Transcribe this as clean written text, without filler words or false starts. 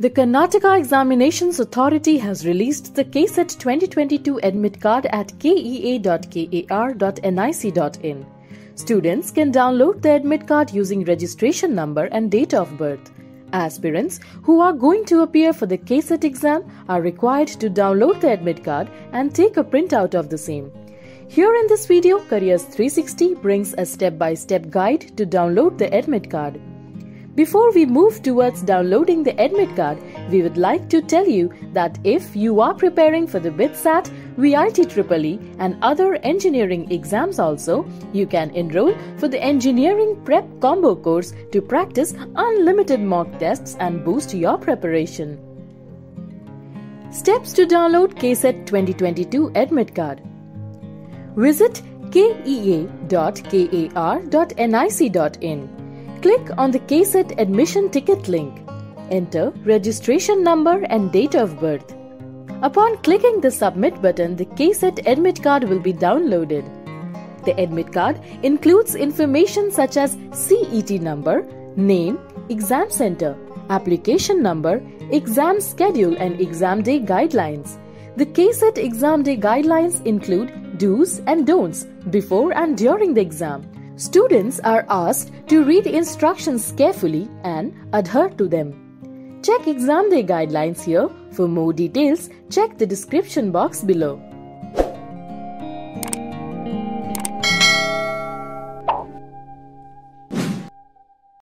The Karnataka Examinations Authority has released the KCET 2022 Admit Card at kea.kar.nic.in. Students can download the admit card using registration number and date of birth. Aspirants who are going to appear for the KCET exam are required to download the admit card and take a printout of the same. Here in this video, Careers 360 brings a step-by-step guide to download the admit card. Before we move towards downloading the admit card, we would like to tell you that if you are preparing for the BITSAT, VITEEE and other engineering exams also, you can enroll for the Engineering Prep Combo course to practice unlimited mock tests and boost your preparation. Steps to download KCET 2022 Admit Card. Visit kea.kar.nic.in. Click on the KCET admission ticket link. Enter registration number and date of birth. Upon clicking the submit button, the KCET admit card will be downloaded. The admit card includes information such as CET number, name, exam center, application number, exam schedule and exam day guidelines. The KCET exam day guidelines include do's and don'ts before and during the exam. Students are asked to read instructions carefully and adhere to them. Check exam day guidelines here. For more details, check the description box below.